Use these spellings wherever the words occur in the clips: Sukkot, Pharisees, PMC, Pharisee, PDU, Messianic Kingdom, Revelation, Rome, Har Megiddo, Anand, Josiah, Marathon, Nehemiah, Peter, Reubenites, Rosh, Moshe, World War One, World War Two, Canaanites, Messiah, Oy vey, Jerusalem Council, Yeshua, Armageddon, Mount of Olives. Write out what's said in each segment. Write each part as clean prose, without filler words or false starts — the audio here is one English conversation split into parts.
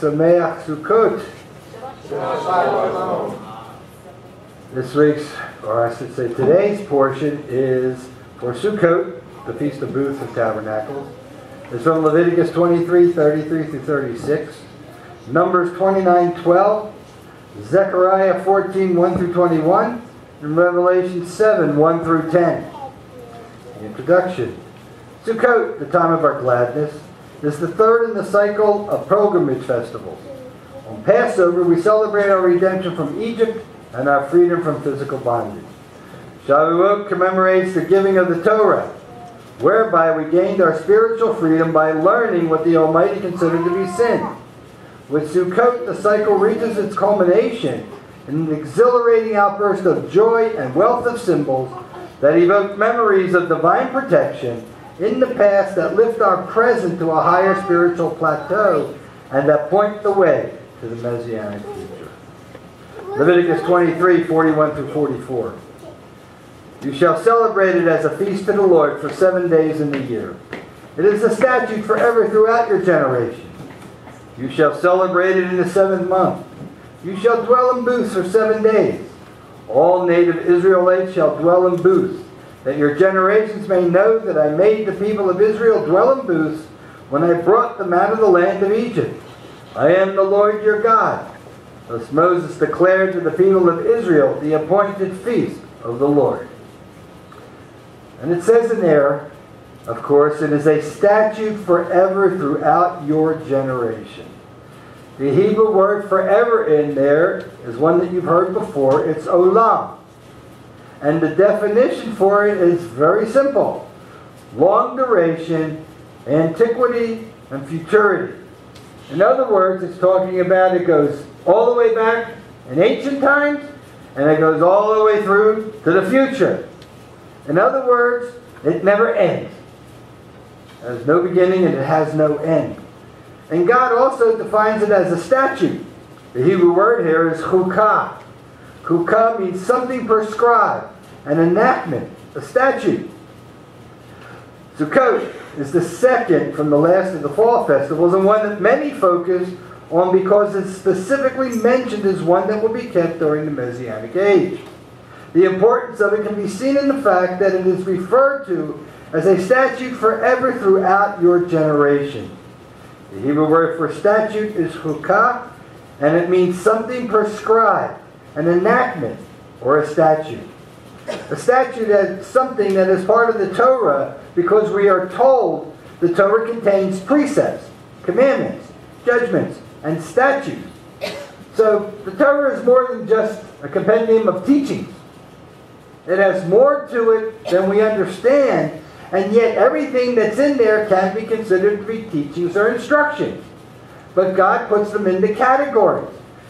Sameach Sukkot. This week's, or I should say today's portion is for Sukkot, the Feast of Booths and Tabernacles. It's from Leviticus 23:33-36, Numbers 29:12, Zechariah 14:1-21, and Revelation 7:1-10. The introduction. Sukkot, the time of our gladness, is the third in the cycle of pilgrimage festivals. On Passover, we celebrate our redemption from Egypt and our freedom from physical bondage. Shavuot commemorates the giving of the Torah, whereby we gained our spiritual freedom by learning what the Almighty considered to be sin. With Sukkot, the cycle reaches its culmination in an exhilarating outburst of joy and wealth of symbols that evoke memories of divine protection in the past that lift our present to a higher spiritual plateau and that point the way to the Messianic future. Leviticus 23:41-44. You shall celebrate it as a feast to the Lord for 7 days in the year. It is a statute forever throughout your generations. You shall celebrate it in the 7th month. You shall dwell in booths for 7 days. All native Israelites shall dwell in booths, that your generations may know that I made the people of Israel dwell in booths when I brought them out of the land of Egypt. I am the Lord your God. Thus Moses declared to the people of Israel the appointed feast of the Lord. And it says in there, of course, it is a statute forever throughout your generation. The Hebrew word forever in there is one that you've heard before. It's olam. And the definition for it is very simple. Long duration, antiquity, and futurity. In other words, it's talking about it goes all the way back in ancient times, and it goes all the way through to the future. In other words, it never ends. There's no beginning and it has no end. And God also defines it as a statute. The Hebrew word here is chukah. Chukah means something prescribed, an enactment, a statute. Sukkot is the second from the last of the fall festivals, and one that many focus on because it's specifically mentioned as one that will be kept during the Messianic Age. The importance of it can be seen in the fact that it is referred to as a statute forever throughout your generation. The Hebrew word for statute is chukah, and it means something prescribed, an enactment, or a statute. A statute is something that is part of the Torah because we are told the Torah contains precepts, commandments, judgments, and statutes. So the Torah is more than just a compendium of teachings. It has more to it than we understand, and yet everything that's in there can be considered to be teachings or instructions. But God puts them into categories,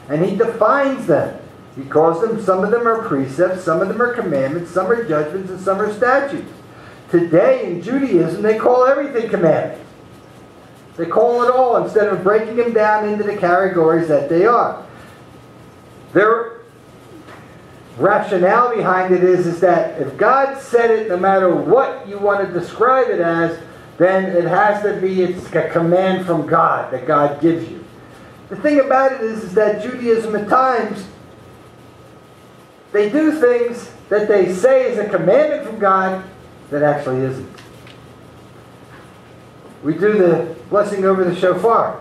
and He defines them. He calls them, some of them are precepts, some of them are commandments, some are judgments, and some are statutes. Today in Judaism, they call everything commandments. They call it all instead of breaking them down into the categories that they are. Their rationale behind it is that if God said it, no matter what you want to describe it as, then it has to be, it's a command from God that God gives you. The thing about it is that Judaism at times, they do things that they say is a commandment from God that actually isn't. We do the blessing over the shofar.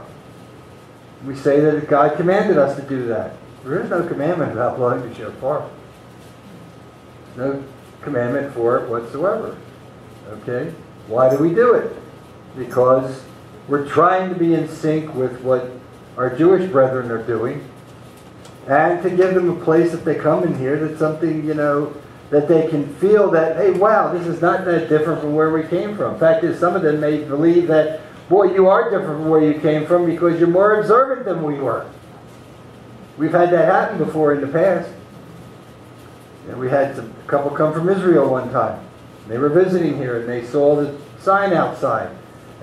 We say that God commanded us to do that. There is no commandment about blowing the shofar. No commandment for it whatsoever. Okay? Why do we do it? Because we're trying to be in sync with what our Jewish brethren are doing, and to give them a place if they come in here that's something, you know, that they can feel that, hey, wow, this is not that different from where we came from. In fact, some of them may believe that, boy, you are different from where you came from because you're more observant than we were. We've had that happen before in the past. And we had a couple come from Israel one time. They were visiting here and they saw the sign outside.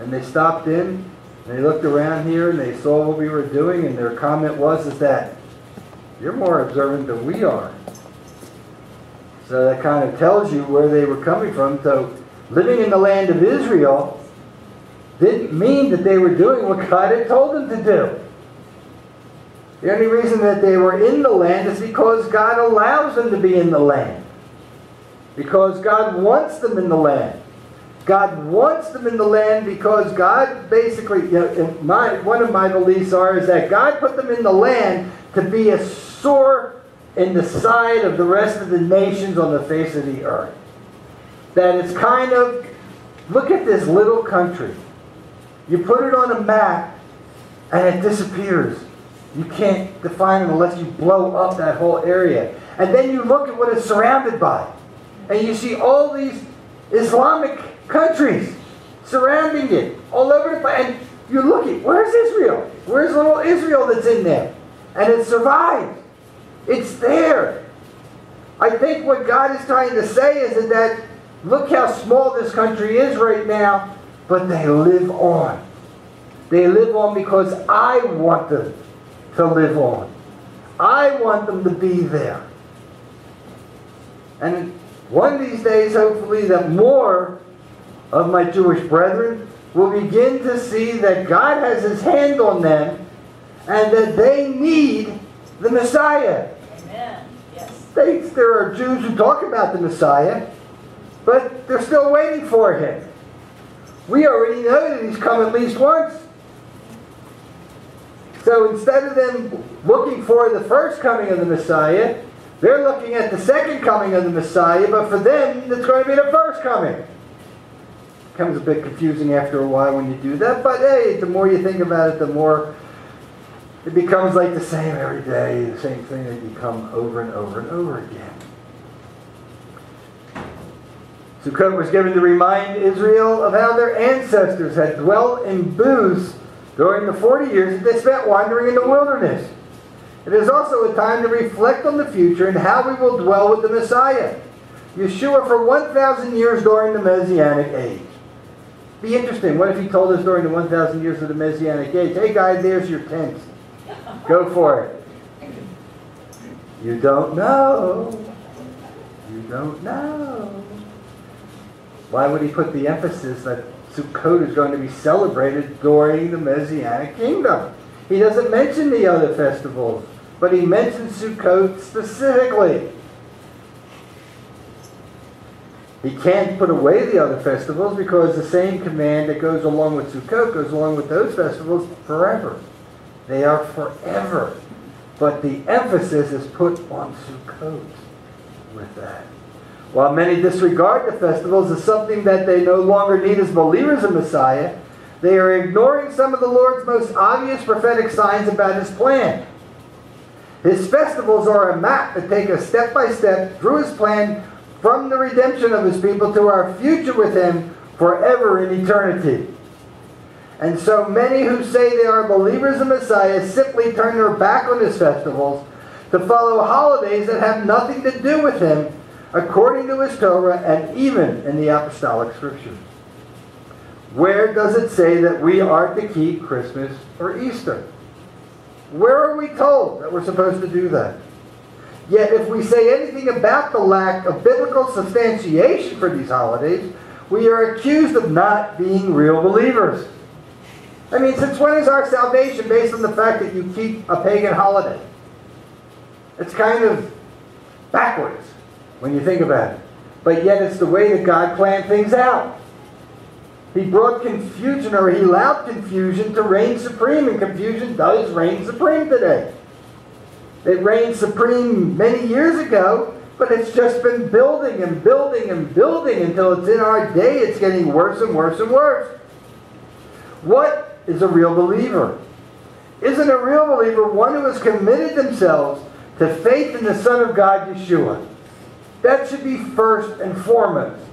And they stopped in and they looked around here and they saw what we were doing, and their comment was that, you're more observant than we are. So that kind of tells you where they were coming from. So living in the land of Israel didn't mean that they were doing what God had told them to do. The only reason that they were in the land is because God allows them to be in the land. Because God wants them in the land. God wants them in the land because God basically, you know, one of my beliefs is that God put them in the land to be a sore in the side of the rest of the nations on the face of the earth. That it's kind of, look at this little country. You put it on a map and it disappears. You can't define it unless you blow up that whole area. And then you look at what it's surrounded by. And you see all these Islamic countries surrounding it, all over the place. And you're looking, where's Israel? Where's little Israel that's in there? And it survived. It's there. I think what God is trying to say is that look how small this country is right now, but they live on. They live on because I want them to live on. I want them to be there. And one of these days, hopefully, that more of my Jewish brethren will begin to see that God has His hand on them and that they need the Messiah. Amen. Yes. There are Jews who talk about the Messiah, but they're still waiting for Him. We already know that He's come at least once. So instead of them looking for the first coming of the Messiah, they're looking at the second coming of the Messiah, but for them, it's going to be the first coming. It becomes a bit confusing after a while when you do that, but hey, the more you think about it, the more it becomes like the same every day, the same thing that you come over and over and over again. Sukkot was given to remind Israel of how their ancestors had dwelt in booths during the 40 years that they spent wandering in the wilderness. It is also a time to reflect on the future and how we will dwell with the Messiah, Yeshua, for 1,000 years during the Messianic Age. Be interesting. What if he told us during the 1,000 years of the Messianic Age, hey guys, there's your tents. Go for it. You don't know. You don't know. Why would he put the emphasis that Sukkot is going to be celebrated during the Messianic Kingdom? He doesn't mention the other festivals, but he mentions Sukkot specifically. He can't put away the other festivals because the same command that goes along with Sukkot goes along with those festivals forever. They are forever. But the emphasis is put on Sukkot with that. While many disregard the festivals as something that they no longer need as believers in Messiah, they are ignoring some of the Lord's most obvious prophetic signs about His plan. His festivals are a map that take us step by step through His plan from the redemption of His people to our future with Him forever in eternity. And so many who say they are believers in Messiah simply turn their back on His festivals to follow holidays that have nothing to do with Him according to His Torah and even in the apostolic scriptures. Where does it say that we are to keep Christmas or Easter? Where are we told that we're supposed to do that? Yet if we say anything about the lack of biblical substantiation for these holidays, we are accused of not being real believers. I mean, since when is our salvation based on the fact that you keep a pagan holiday? It's kind of backwards when you think about it. But yet it's the way that God planned things out. He brought confusion, or He allowed confusion to reign supreme, and confusion does reign supreme today. It reigned supreme many years ago, but it's just been building and building and building until it's in our day. It's getting worse and worse and worse. What is a real believer? Isn't a real believer one who has committed themselves to faith in the Son of God, Yeshua? That should be first and foremost.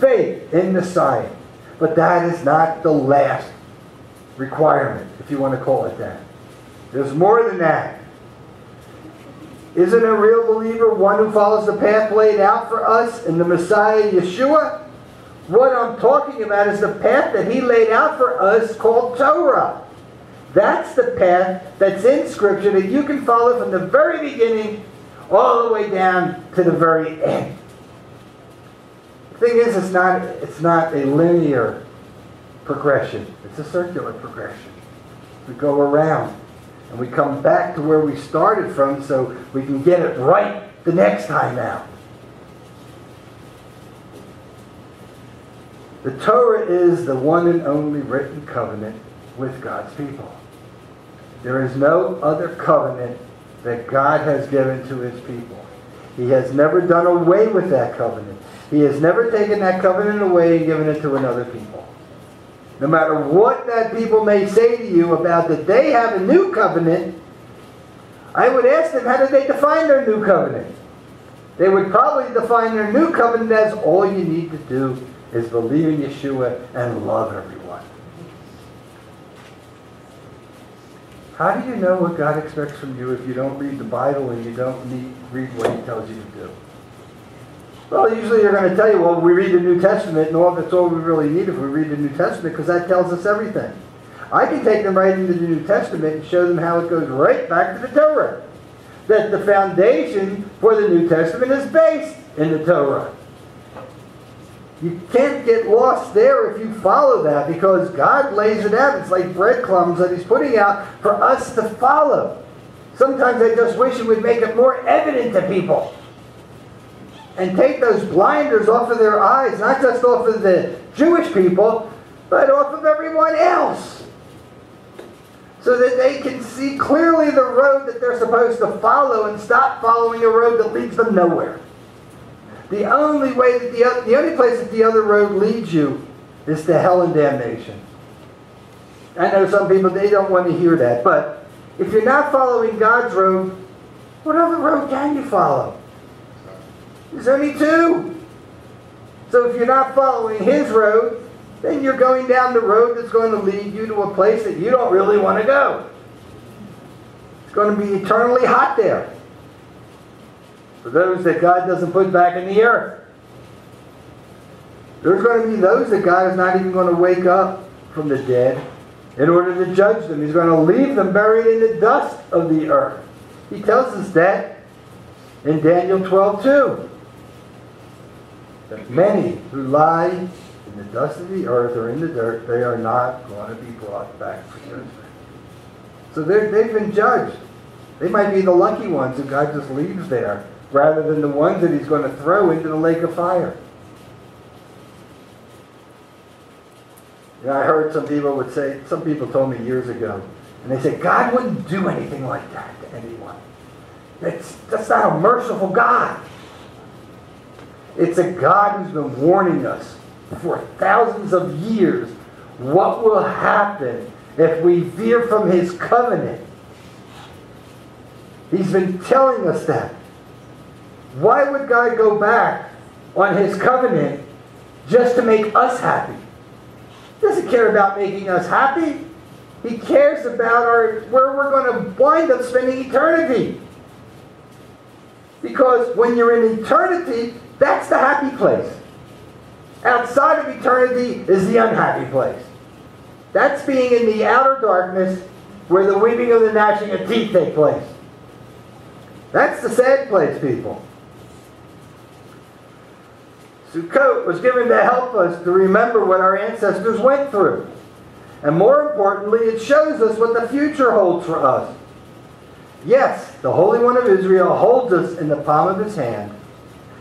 Faith in Messiah. But that is not the last requirement, if you want to call it that. There's more than that. Isn't a real believer one who follows the path laid out for us in the Messiah, Yeshua? What I'm talking about is the path that He laid out for us called Torah. That's the path that's in Scripture that you can follow from the very beginning all the way down to the very end. The thing is, it's not a linear progression. It's a circular progression. We go around. And we come back to where we started from so we can get it right the next time out. The Torah is the one and only written covenant with God's people. There is no other covenant that God has given to His people. He has never done away with that covenant. He has never taken that covenant away and given it to another people. No matter what that people may say to you about that they have a new covenant, I would ask them, how did they define their new covenant? They would probably define their new covenant as all you need to do is believe in Yeshua and love everyone. How do you know what God expects from you if you don't read the Bible and you don't read what He tells you to do? Well, usually they're going to tell you, well, we read the New Testament, and that's all we really need if we read the New Testament, because that tells us everything. I can take them right into the New Testament and show them how it goes right back to the Torah. That the foundation for the New Testament is based in the Torah. You can't get lost there if you follow that, because God lays it out. It's like breadcrumbs that He's putting out for us to follow. Sometimes I just wish it would make it more evident to people. And take those blinders off of their eyes, not just off of the Jewish people, but off of everyone else. So that they can see clearly the road that they're supposed to follow and stop following a road that leads them nowhere. The only way that the only place that the other road leads you is to hell and damnation. I know some people, they don't want to hear that, but if you're not following God's road, what other road can you follow? There's only two. So if you're not following His road, then you're going down the road that's going to lead you to a place that you don't really want to go. It's going to be eternally hot there. For those that God doesn't put back in the earth. There's going to be those that God is not even going to wake up from the dead in order to judge them. He's going to leave them buried in the dust of the earth. He tells us that in Daniel 12:2. That many who lie in the dust of the earth or in the dirt, they are not going to be brought back for judgment. So they've been judged. They might be the lucky ones that God just leaves there, rather than the ones that He's going to throw into the lake of fire. You know, I heard some people would say, some people told me years ago, and they said, God wouldn't do anything like that to anyone. That's not a merciful God. It's a God who's been warning us for thousands of years what will happen if we veer from His covenant. He's been telling us that. Why would God go back on His covenant just to make us happy? He doesn't care about making us happy. He cares about where we're going to wind up spending eternity. Because when you're in eternity, that's the happy place. Outside of eternity is the unhappy place. That's being in the outer darkness where the weeping and the gnashing of teeth take place. That's the sad place, people. Sukkot was given to help us to remember what our ancestors went through. And more importantly, it shows us what the future holds for us. Yes, the Holy One of Israel holds us in the palm of His hand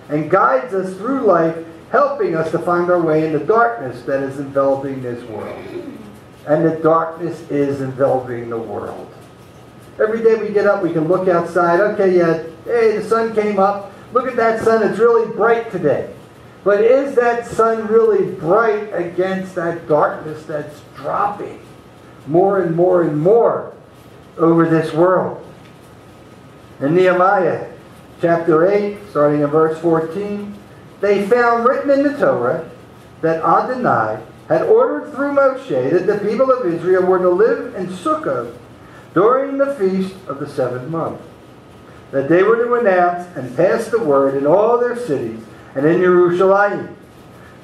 and guides us through life, helping us to find our way in the darkness that is enveloping this world. And the darkness is enveloping the world. Every day we get up, we can look outside. Okay, yeah, hey, the sun came up. Look at that sun. It's really bright today. But is that sun really bright against that darkness that's dropping more and more and more over this world? In Nehemiah chapter 8, starting in verse 14, they found written in the Torah that Adonai had ordered through Moshe that the people of Israel were to live in Sukkot during the feast of the 7th month, that they were to announce and pass the word in all their cities and in Jerusalem.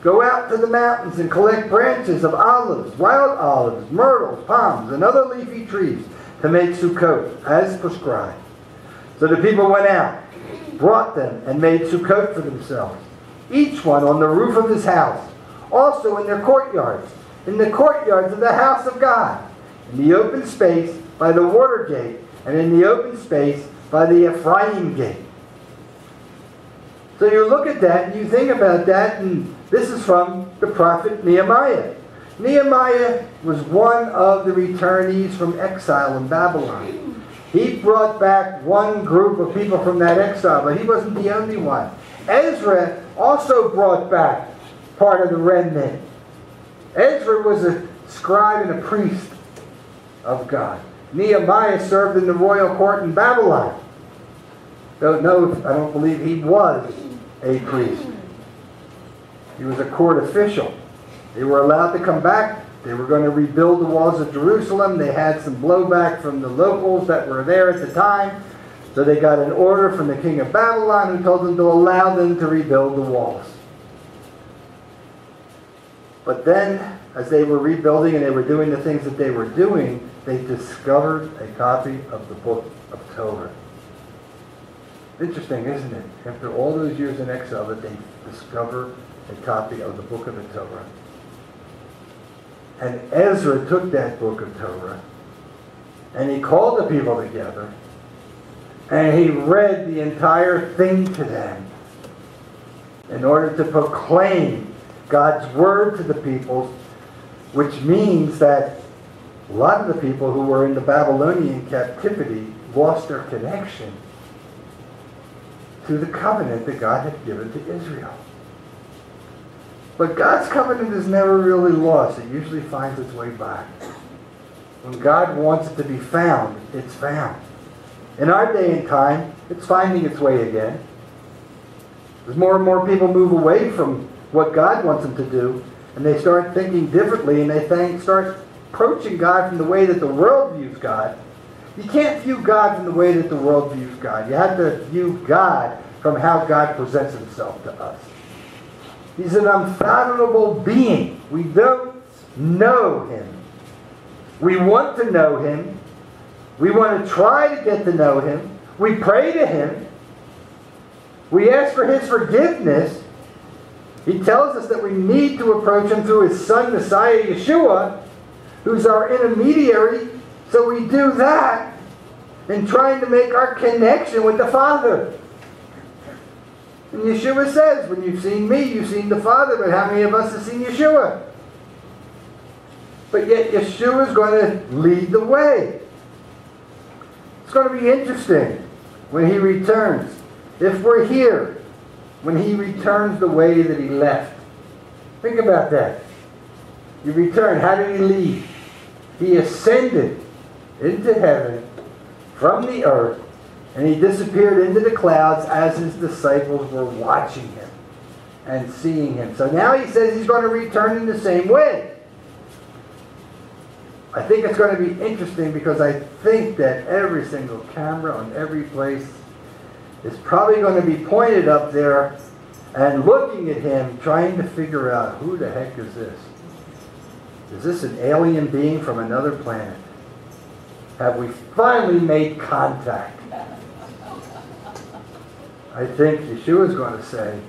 Go out to the mountains and collect branches of olives, wild olives, myrtles, palms, and other leafy trees to make Sukkot, as prescribed. So the people went out, brought them, and made Sukkot for themselves, each one on the roof of his house, also in their courtyards of the house of God, in the open space by the water gate, and in the open space by the Ephraim gate. So you look at that and you think about that, and this is from the prophet Nehemiah. Nehemiah was one of the returnees from exile in Babylon. He brought back one group of people from that exile, but he wasn't the only one. Ezra also brought back part of the remnant. Ezra was a scribe and a priest of God. Nehemiah served in the royal court in Babylon. I don't believe he was a priest. He was a court official. They were allowed to come back. They were going to rebuild the walls of Jerusalem. They had some blowback from the locals that were there at the time. So they got an order from the king of Babylon who told them to allow them to rebuild the walls. But then, as they were rebuilding and they were doing the things that they were doing, they discovered a copy of the book of Torah. Interesting, isn't it? After all those years in exile, that they discover a copy of the book of the Torah. And Ezra took that book of Torah and he called the people together and he read the entire thing to them in order to proclaim God's word to the people, which means that a lot of the people who were in the Babylonian captivity lost their connection to the covenant that God had given to Israel. But God's covenant is never really lost. It usually finds its way back. When God wants it to be found, it's found. In our day and time, it's finding its way again. As more and more people move away from what God wants them to do, and they start thinking differently, and they start approaching God from the way that the world views God. You can't view God from the way that the world views God. You have to view God from how God presents himself to us. He's an unfathomable being. We don't know him. We want to know him. We want to try to get to know him. We pray to him. We ask for his forgiveness. He tells us that we need to approach him through his son, Messiah Yeshua, who's our intermediary. So we do that in trying to make our connection with the Father. And Yeshua says, when you've seen me, you've seen the Father. But how many of us have seen Yeshua? But yet Yeshua is going to lead the way. It's going to be interesting when he returns. If we're here, when he returns the way that he left. Think about that. You return. How did he leave? He ascended into heaven from the earth. And he disappeared into the clouds as his disciples were watching him and seeing him. So now he says he's going to return in the same way. I think it's going to be interesting because I think that every single camera on every place is probably going to be pointed up there and looking at him, trying to figure out, who the heck is this? Is this an alien being from another planet? Have we finally made contact? I think Yeshua is going to say,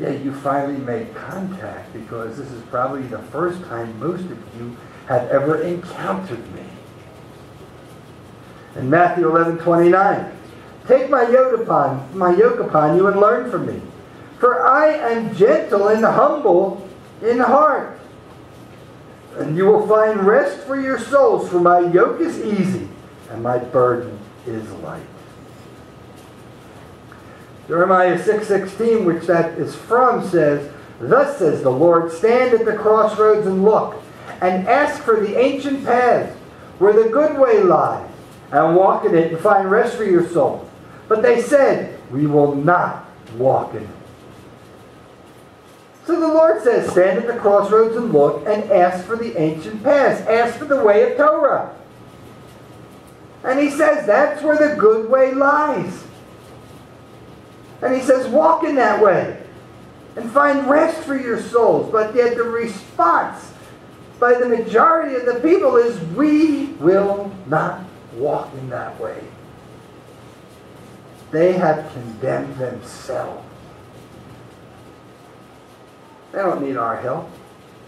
yeah, you finally made contact, because this is probably the first time most of you have ever encountered me. In Matthew 11:29, take my yoke upon you and learn from me, for I am gentle and humble in heart, and you will find rest for your souls, for my yoke is easy and my burden is light. Jeremiah 6:16, which that is from, says, thus says the Lord, stand at the crossroads and look, and ask for the ancient paths, where the good way lies, and walk in it and find rest for your soul. But they said, we will not walk in it. So the Lord says, stand at the crossroads and look, and ask for the ancient paths. Ask for the way of Torah. And he says, that's where the good way lies. And he says, walk in that way and find rest for your souls. But yet the response by the majority of the people is, we will not walk in that way. They have condemned themselves. They don't need our help.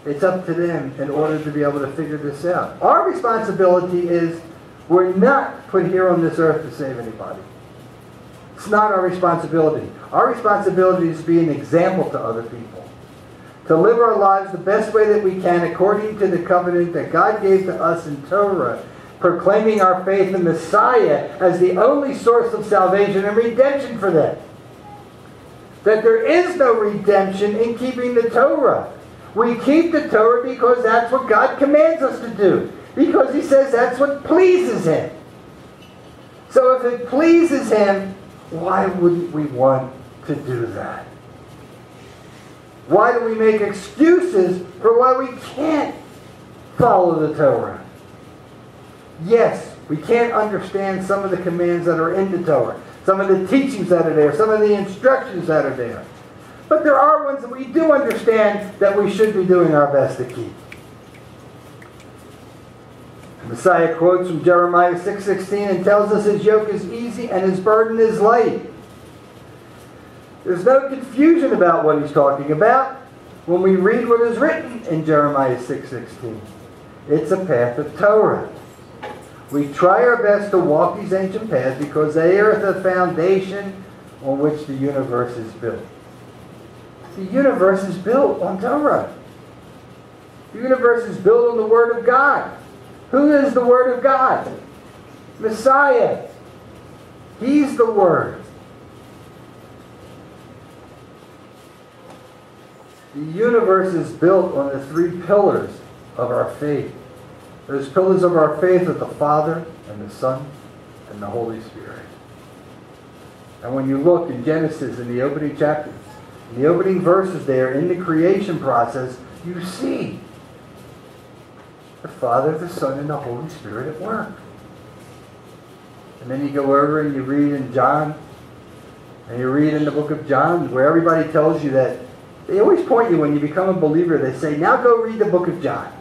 It's up to them in order to be able to figure this out. Our responsibility is we're not put here on this earth to save anybody. It's not our responsibility. Our responsibility is to be an example to other people, to live our lives the best way that we can according to the covenant that God gave to us in Torah, proclaiming our faith in Messiah as the only source of salvation and redemption for them. That there is no redemption in keeping the Torah. We keep the Torah because that's what God commands us to do, because He says that's what pleases Him. So if it pleases Him, why wouldn't we want to do that? Why do we make excuses for why we can't follow the Torah? Yes, we can't understand some of the commands that are in the Torah, some of the teachings that are there, some of the instructions that are there. But there are ones that we do understand that we should be doing our best to keep. The Messiah quotes from Jeremiah 6:16 and tells us His yoke is easy and His burden is light. There's no confusion about what He's talking about when we read what is written in Jeremiah 6:16. It's a path of Torah. We try our best to walk these ancient paths because they are the foundation on which the universe is built. The universe is built on Torah. The universe is built on the Word of God. Who is the Word of God? Messiah. He's the Word. The universe is built on the three pillars of our faith. Those pillars of our faith are the Father and the Son and the Holy Spirit. And when you look in Genesis, in the opening chapters, in the opening verses there, in the creation process, you see the Father, the Son, and the Holy Spirit at work. And then you go over and you read in John, and you read in the book of John, where everybody tells you that they always point you when you become a believer. They say, now go read the book of John.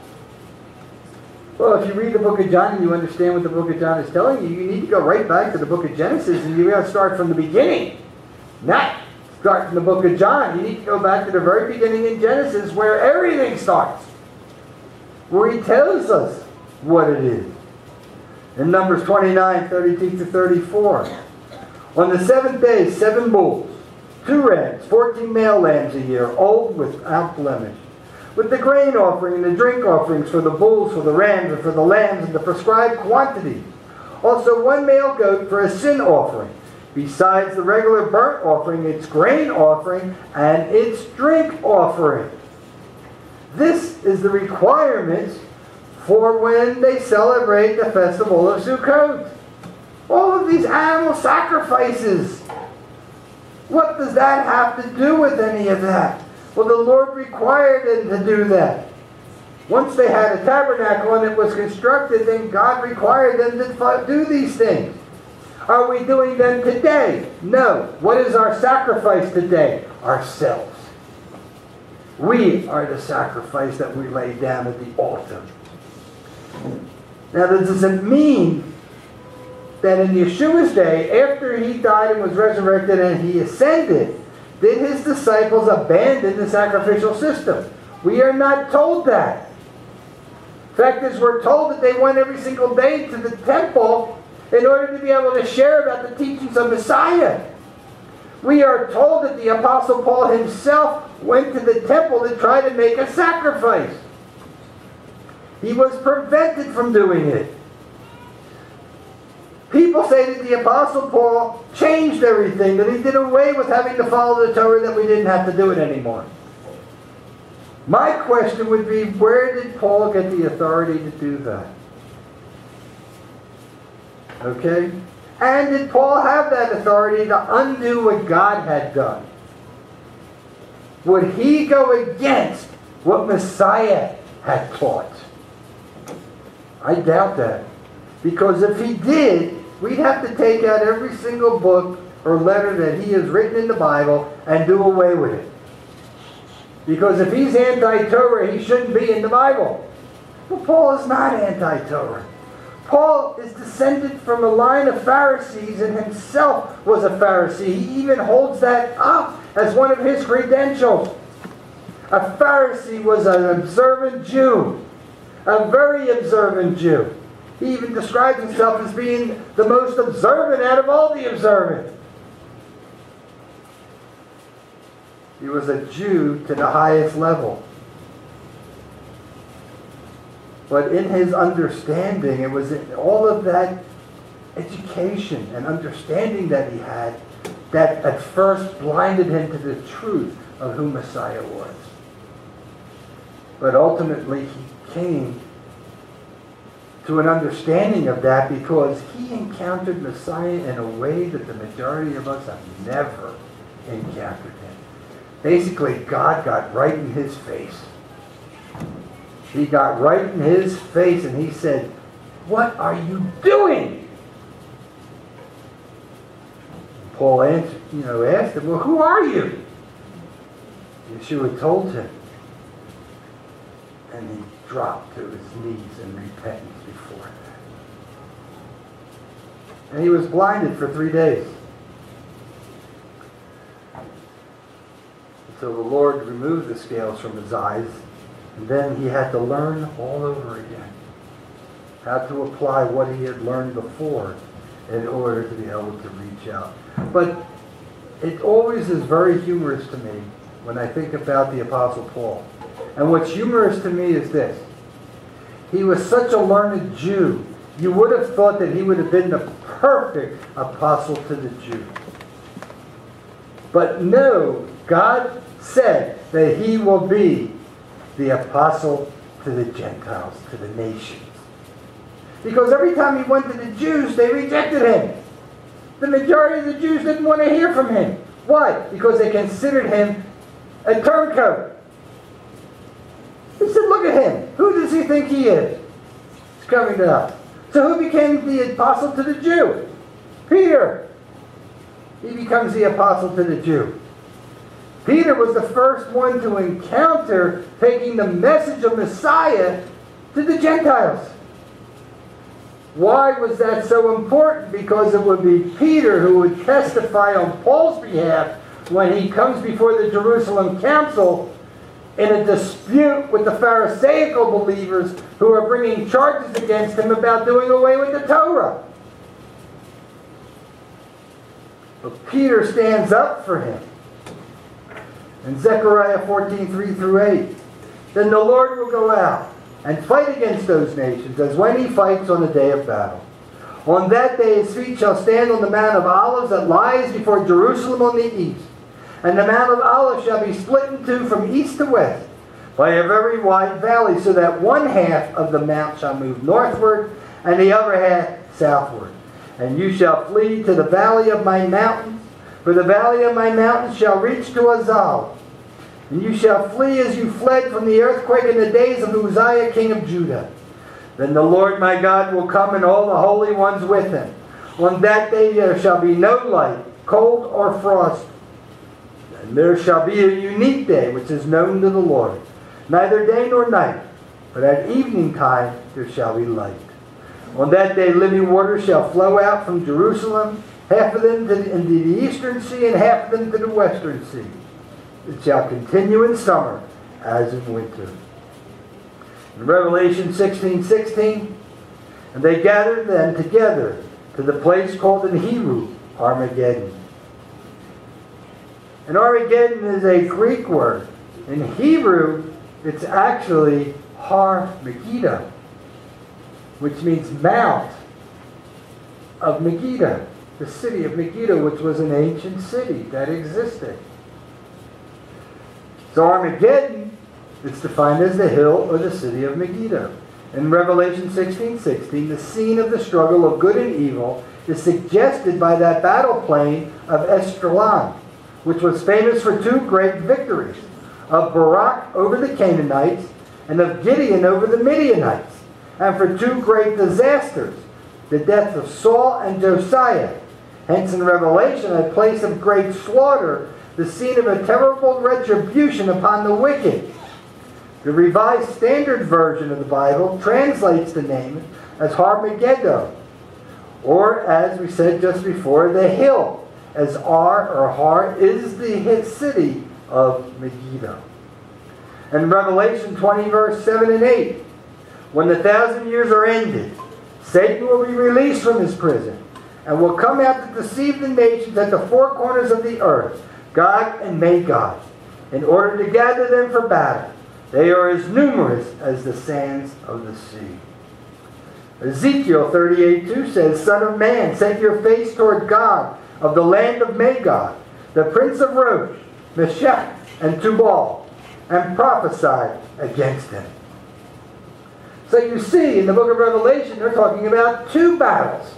Well, if you read the book of John and you understand what the book of John is telling you, you need to go right back to the book of Genesis, and you got to start from the beginning. Not start from the book of John. You need to go back to the very beginning in Genesis where everything starts, where He tells us what it is. In Numbers 29:32-34, on the 7th day, 7 bulls, 2 rams, 14 male lambs a year, old without blemish, with the grain offering and the drink offerings for the bulls, for the rams, and for the lambs in the prescribed quantity. Also 1 male goat for a sin offering, besides the regular burnt offering, its grain offering, and its drink offering. This is the requirements for when they celebrate the festival of Sukkot. All of these animal sacrifices. What does that have to do with any of that? Well, the Lord required them to do that. Once they had a tabernacle and it was constructed, then God required them to do these things. Are we doing them today? No. What is our sacrifice today? Ourselves. We are the sacrifice that we lay down at the altar. Now, this doesn't mean that in Yeshua's day, after He died and was resurrected and He ascended, did His disciples abandon the sacrificial system? We are not told that. In fact, as we're told that they went every single day to the temple in order to be able to share about the teachings of Messiah. We are told that the Apostle Paul himself went to the temple to try to make a sacrifice. He was prevented from doing it. People say that the Apostle Paul changed everything, that he did away with having to follow the Torah, that we didn't have to do it anymore. My question would be, where did Paul get the authority to do that? Okay? And did Paul have that authority to undo what God had done? Would he go against what Messiah had taught? I doubt that. Because if he did, we'd have to take out every single book or letter that he has written in the Bible and do away with it. Because if he's anti-Torah, he shouldn't be in the Bible. But Paul is not anti-Torah. Paul is descended from a line of Pharisees and himself was a Pharisee. He even holds that up as one of his credentials. A Pharisee was an observant Jew, a very observant Jew. He even described himself as being the most observant out of all the observant. He was a Jew to the highest level. But in his understanding, it was in all of that education and understanding that he had that at first blinded him to the truth of who Messiah was. But ultimately, he came to an understanding of that because he encountered Messiah in a way that the majority of us have never encountered him. Basically, God got right in his face. He got right in his face and he said, "What are you doing?" Paul answered, asked him, "Well, who are you?" Yeshua told him. And he dropped to his knees in repentance before that. And he was blinded for 3 days. So the Lord removed the scales from his eyes, and then he had to learn all over again how to apply what he had learned before in order to be able to reach out. But it always is very humorous to me when I think about the Apostle Paul. And what's humorous to me is this. He was such a learned Jew, you would have thought that he would have been the perfect apostle to the Jews. But no, God said that he will be the apostle to the Gentiles, to the nations. Because every time he went to the Jews, they rejected him. The majority of the Jews didn't want to hear from him. Why? Because they considered him a turncoat. He said, "Look at him. Who does he think he is? He's coming to us." So who became the apostle to the Jew? Peter. He becomes the apostle to the Jew. Peter was the first one to encounter taking the message of Messiah to the Gentiles. Why was that so important? Because it would be Peter who would testify on Paul's behalf when he comes before the Jerusalem Council in a dispute with the Pharisaical believers who are bringing charges against him about doing away with the Torah. But Peter stands up for him. In Zechariah 14:3-8, "Then the Lord will go out and fight against those nations, as when he fights on the day of battle. On that day his feet shall stand on the Mount of Olives that lies before Jerusalem on the east. And the Mount of Olives shall be split in two from east to west by a very wide valley, so that one half of the mount shall move northward, and the other half southward. And you shall flee to the valley of my mountains, for the valley of my mountains shall reach to Azal. And you shall flee as you fled from the earthquake in the days of Uzziah king of Judah. Then the Lord my God will come, and all the holy ones with him. On that day there shall be no light, cold or frost. And there shall be a unique day which is known to the Lord, neither day nor night, but at evening time there shall be light. On that day living water shall flow out from Jerusalem, half of them into the eastern sea and half of them to the western sea. It shall continue in summer as in winter." In Revelation 16:16, "And they gathered them together to the place called in Hebrew Armageddon." And Armageddon is a Greek word. In Hebrew, it's actually Har Megiddo, which means Mount of Megiddo. The city of Megiddo, which was an ancient city that existed. So Armageddon, it's defined as the hill or the city of Megiddo. In Revelation 16:16, the scene of the struggle of good and evil is suggested by that battle plain of Esdraelon, which was famous for two great victories, of Barak over the Canaanites and of Gideon over the Midianites, and for two great disasters, the death of Saul and Josiah. Hence in Revelation, a place of great slaughter, the scene of a terrible retribution upon the wicked. The Revised Standard Version of the Bible translates the name as Armageddon, or as we said just before, the hill, as Ar or Har is the city of Megiddo. And Revelation 20 verse 7 and 8. When the 1,000 years are ended, Satan will be released from his prison and will come out to deceive the nations at the four corners of the earth, Gog and Magog, in order to gather them for battle. They are as numerous as the sands of the sea. Ezekiel 38:2 says, Son of man, set your face toward Gog of the land of Magog, the prince of Rosh, Meshach, and Tubal, and prophesy against them. So you see, in the book of Revelation, they're talking about two battles.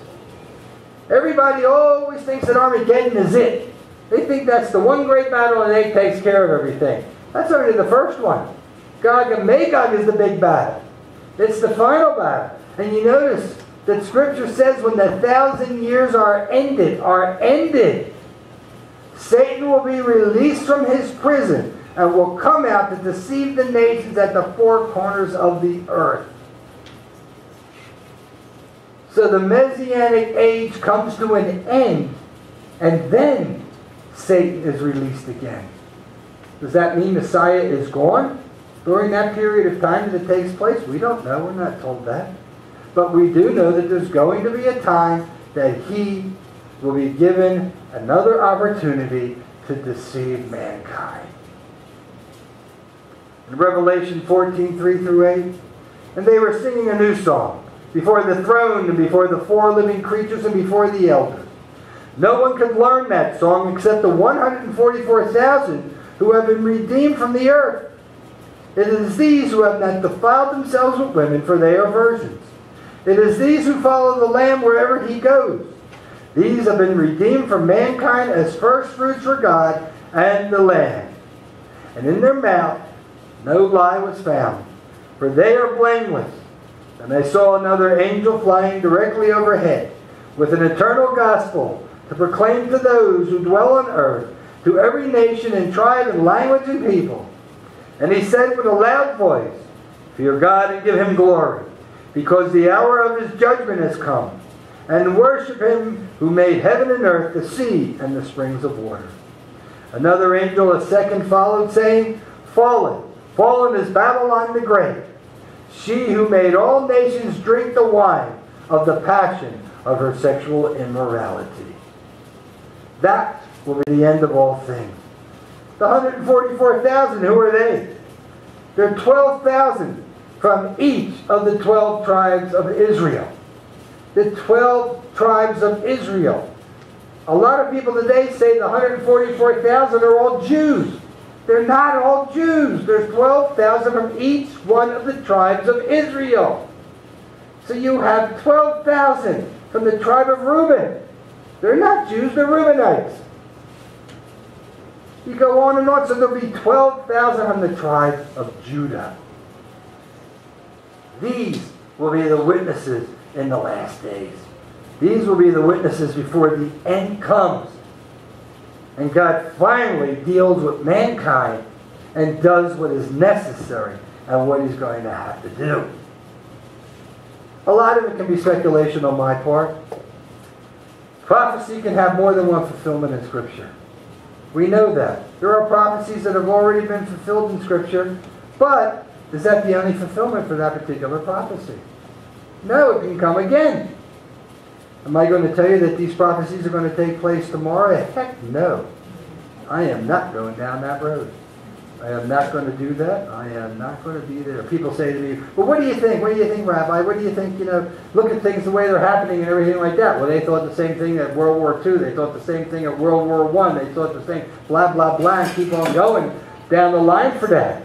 Everybody always thinks that Armageddon is it. They think that's the one great battle and it takes care of everything. That's already the first one. Gog and Magog is the big battle. It's the final battle. And you notice that Scripture says when the 1,000 years are ended, Satan will be released from his prison and will come out to deceive the nations at the four corners of the earth. So the Messianic Age comes to an end, and then Satan is released again. Does that mean Messiah is gone during that period of time that it takes place? We don't know. We're not told that. But we do know that there's going to be a time that he will be given another opportunity to deceive mankind. In Revelation 14:3-8, and they were singing a new song, before the throne and before the four living creatures and before the elders. No one could learn that song except the 144,000 who have been redeemed from the earth. It is these who have not defiled themselves with women, for they are virgins. It is these who follow the Lamb wherever he goes. These have been redeemed from mankind as first fruits for God and the Lamb. And in their mouth no lie was found, for they are blameless. And I saw another angel flying directly overhead with an eternal gospel to proclaim to those who dwell on earth, to every nation and tribe and language and people. And he said with a loud voice, Fear God and give him glory, because the hour of his judgment has come. And worship him who made heaven and earth, the sea, and the springs of water. Another angel, a second, followed, saying, Fallen, fallen is Babylon the Great, she who made all nations drink the wine of the passion of her sexual immorality. That will be the end of all things. The 144,000, who are they? They're 12,000 from each of the 12 tribes of Israel. The 12 tribes of Israel. A lot of people today say the 144,000 are all Jews. They're not all Jews. There's 12,000 from each one of the tribes of Israel. So you have 12,000 from the tribe of Reuben. They're not Jews, they're Reubenites. You go on and on, so there'll be 12,000 from the tribe of Judah. These will be the witnesses in the last days. These will be the witnesses before the end comes. And God finally deals with mankind and does what is necessary and what he's going to have to do. A lot of it can be speculation on my part. Prophecy can have more than one fulfillment in Scripture. We know that. There are prophecies that have already been fulfilled in Scripture, but is that the only fulfillment for that particular prophecy? No, it can come again. Am I going to tell you that these prophecies are going to take place tomorrow? Heck no. I am not going down that road. I am not going to do that. I am not going to be there. People say to me, well, what do you think? What do you think, Rabbi? What do you think, look at things the way they're happening and everything like that. Well, they thought the same thing at World War II. They thought the same thing at World War I. They thought the same blah, blah, blah, and keep on going down the line for that.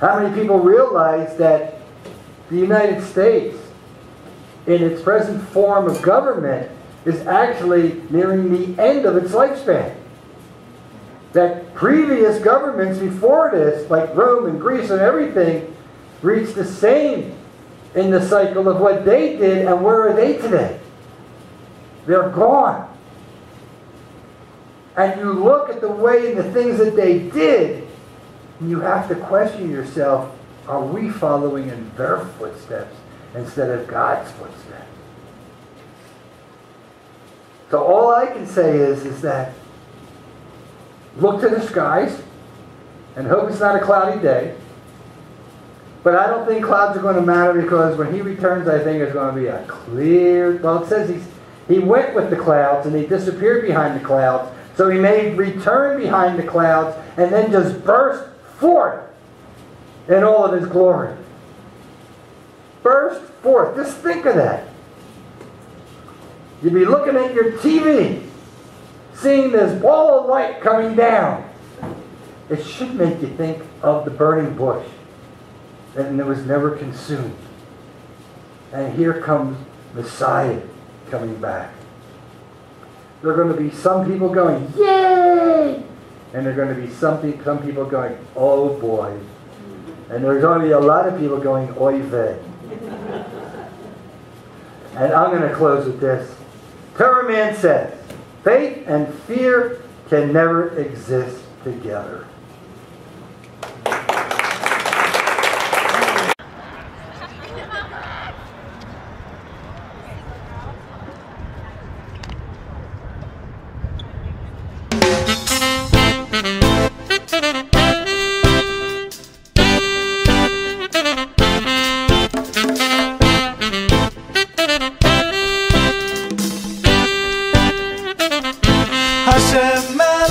How many people realize that the United States, in its present form of government, is actually nearing the end of its lifespan? That previous governments before this, like Rome and Greece and everything, reached the same in the cycle of what they did, and where are they today? They're gone. And you look at the way and the things that they did, and you have to question yourself, are we following in their footsteps instead of God's footsteps? So all I can say is that look to the skies, and hope it's not a cloudy day. But I don't think clouds are going to matter, because when he returns, I think it's going to be a clear... Well, it says he went with the clouds and he disappeared behind the clouds. So he may return behind the clouds and then just burst forth in all of his glory. Burst forth. Just think of that. You'd be looking at your TV, seeing this ball of light coming down. It should make you think of the burning bush, and it was never consumed. And here comes Messiah coming back. There are going to be some people going, yay! And there are going to be some people going, oh boy. And there's going to be a lot of people going, oy vey. And I'm going to close with this. Torah man says, faith and fear can never exist together. Hashem